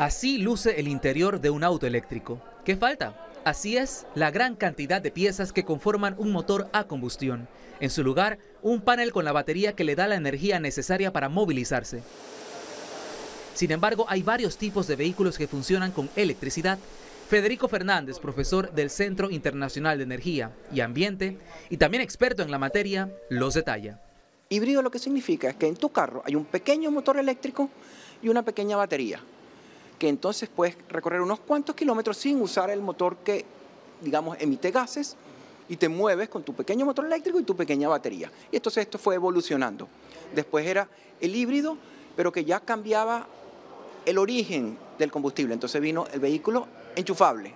Así luce el interior de un auto eléctrico. ¿Qué falta? Así es la gran cantidad de piezas que conforman un motor a combustión. En su lugar, un panel con la batería que le da la energía necesaria para movilizarse. Sin embargo, hay varios tipos de vehículos que funcionan con electricidad. Federico Fernández, profesor del Centro Internacional de Energía y Ambiente y también experto en la materia, los detalla. Híbrido lo que significa es que en tu carro hay un pequeño motor eléctrico y una pequeña batería, que entonces puedes recorrer unos cuantos kilómetros sin usar el motor que, digamos, emite gases, y te mueves con tu pequeño motor eléctrico y tu pequeña batería. Y entonces esto fue evolucionando. Después era el híbrido, pero que ya cambiaba el origen del combustible. Entonces vino el vehículo enchufable,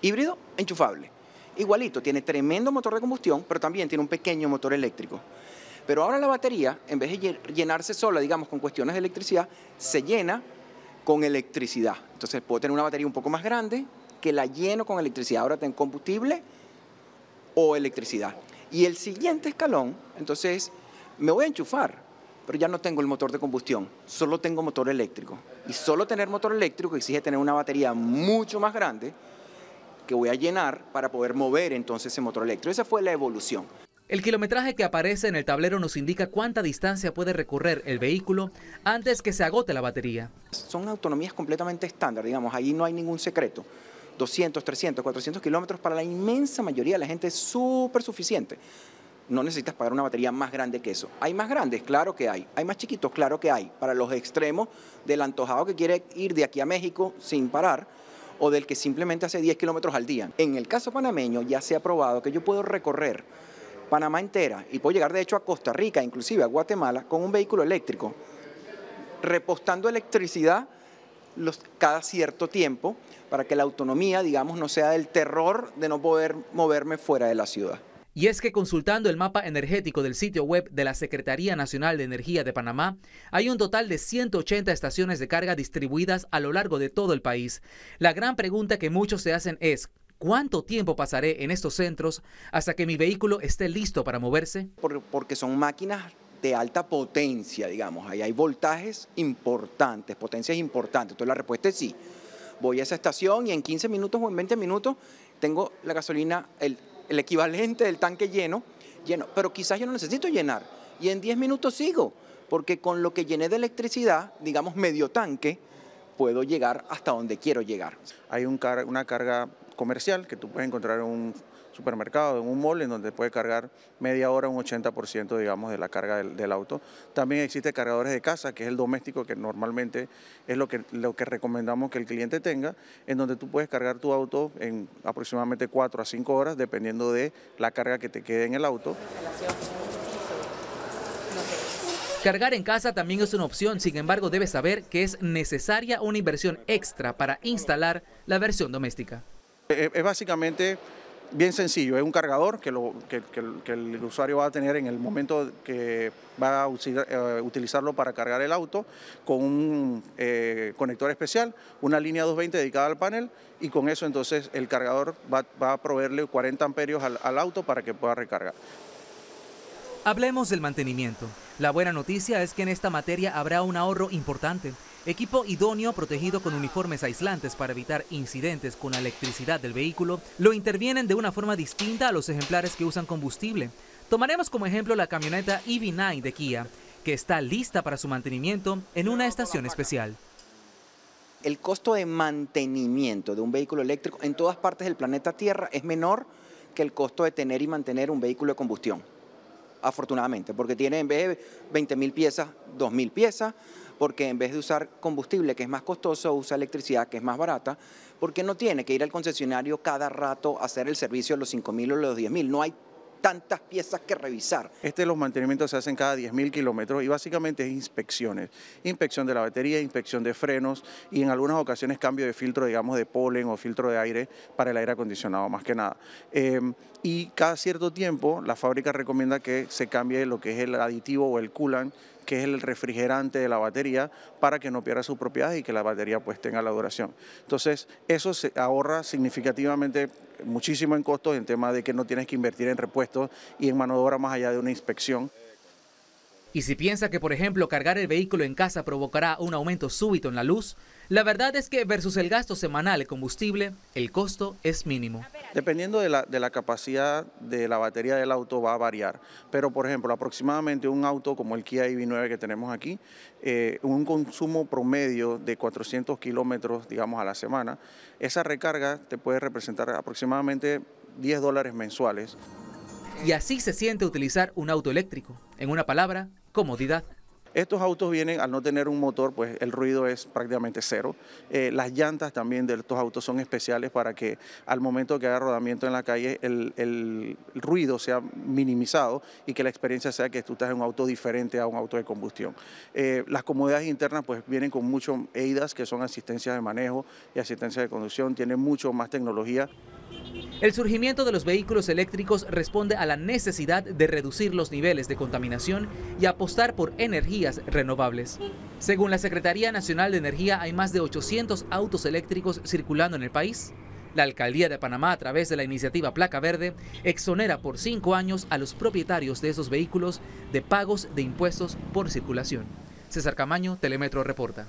híbrido enchufable. Igualito, tiene tremendo motor de combustión, pero también tiene un pequeño motor eléctrico. Pero ahora la batería, en vez de llenarse sola, digamos, con cuestiones de electricidad, se llena con electricidad. Entonces puedo tener una batería un poco más grande que la lleno con electricidad. Ahora tengo combustible o electricidad. Y el siguiente escalón, entonces, me voy a enchufar, pero ya no tengo el motor de combustión, solo tengo motor eléctrico. Y solo tener motor eléctrico exige tener una batería mucho más grande que voy a llenar para poder mover entonces ese motor eléctrico. Esa fue la evolución. El kilometraje que aparece en el tablero nos indica cuánta distancia puede recorrer el vehículo antes que se agote la batería. Son autonomías completamente estándar, digamos, ahí no hay ningún secreto. 200, 300, 400 kilómetros para la inmensa mayoría de la gente es súper suficiente. No necesitas pagar una batería más grande que eso. ¿Hay más grandes? Claro que hay. ¿Hay más chiquitos? Claro que hay. Para los extremos del antojado que quiere ir de aquí a México sin parar, o del que simplemente hace 10 kilómetros al día. En el caso panameño ya se ha probado que yo puedo recorrer Panamá entera, y puedo llegar de hecho a Costa Rica, inclusive a Guatemala, con un vehículo eléctrico, repostando electricidad cada cierto tiempo para que la autonomía, digamos, no sea del terror de no poder moverme fuera de la ciudad. Y es que consultando el mapa energético del sitio web de la Secretaría Nacional de Energía de Panamá, hay un total de 180 estaciones de carga distribuidas a lo largo de todo el país. La gran pregunta que muchos se hacen es: ¿cuánto tiempo pasaré en estos centros hasta que mi vehículo esté listo para moverse? Porque son máquinas de alta potencia, digamos. Ahí hay voltajes importantes, potencias importantes. Entonces la respuesta es sí. Voy a esa estación y en 15 minutos o en 20 minutos tengo la gasolina, el equivalente del tanque lleno. Pero quizás yo no necesito llenar. Y en 10 minutos sigo, porque con lo que llené de electricidad, digamos medio tanque, puedo llegar hasta donde quiero llegar. Hay una carga comercial que tú puedes encontrar en un supermercado, en un mall, en donde puedes cargar media hora, un 80%, digamos, de la carga del auto. También existe cargadores de casa, que es el doméstico, que normalmente es lo que recomendamos que el cliente tenga, en donde tú puedes cargar tu auto en aproximadamente 4 a 5 horas, dependiendo de la carga que te quede en el auto. Cargar en casa también es una opción, sin embargo, debes saber que es necesaria una inversión extra para instalar la versión doméstica. Es básicamente bien sencillo, es un cargador que el usuario va a tener en el momento que va a utilizarlo para cargar el auto, con un conector especial, una línea 220 dedicada al panel, y con eso entonces el cargador va a proveerle 40 amperios al auto para que pueda recargar. Hablemos del mantenimiento. La buena noticia es que en esta materia habrá un ahorro importante. Equipo idóneo protegido con uniformes aislantes para evitar incidentes con la electricidad del vehículo lo intervienen de una forma distinta a los ejemplares que usan combustible. Tomaremos como ejemplo la camioneta EV9 de Kia, que está lista para su mantenimiento en una estación especial. El costo de mantenimiento de un vehículo eléctrico en todas partes del planeta Tierra es menor que el costo de tener y mantener un vehículo de combustión. Afortunadamente, porque tiene en vez de 20.000 piezas, 2.000 piezas, porque en vez de usar combustible, que es más costoso, usa electricidad, que es más barata, porque no tiene que ir al concesionario cada rato a hacer el servicio de los 5.000 o los 10.000. No hay tantas piezas que revisar. Los mantenimientos se hacen cada 10.000 kilómetros y básicamente es inspecciones. Inspección de la batería, inspección de frenos y en algunas ocasiones cambio de filtro, digamos, de polen o filtro de aire para el aire acondicionado, más que nada. Y cada cierto tiempo la fábrica recomienda que se cambie lo que es el aditivo o el coolant, que es el refrigerante de la batería, para que no pierda su propiedad y que la batería pues tenga la duración. Entonces eso se ahorra significativamente muchísimo en costos, en tema de que no tienes que invertir en repuestos y en mano de obra más allá de una inspección. Y si piensa que, por ejemplo, cargar el vehículo en casa provocará un aumento súbito en la luz, La verdad es que versus el gasto semanal de combustible, el costo es mínimo. Dependiendo de la capacidad de la batería del auto va a variar, pero por ejemplo aproximadamente un auto como el Kia EV9 que tenemos aquí, un consumo promedio de 400 kilómetros digamos a la semana, esa recarga te puede representar aproximadamente $10 mensuales. Y así se siente utilizar un auto eléctrico, en una palabra, comodidad. Estos autos vienen, al no tener un motor, pues el ruido es prácticamente cero. Las llantas también de estos autos son especiales para que al momento que haga rodamiento en la calle el ruido sea minimizado y que la experiencia sea que tú estás en un auto diferente a un auto de combustión. Las comodidades internas pues vienen con muchos ADAS, que son asistencias de manejo y asistencia de conducción, tienen mucho más tecnología. El surgimiento de los vehículos eléctricos responde a la necesidad de reducir los niveles de contaminación y apostar por energías renovables. Según la Secretaría Nacional de Energía, hay más de 800 autos eléctricos circulando en el país. La Alcaldía de Panamá, a través de la iniciativa Placa Verde, exonera por 5 años a los propietarios de esos vehículos de pagos de impuestos por circulación. César Camaño, Telemetro Reporta.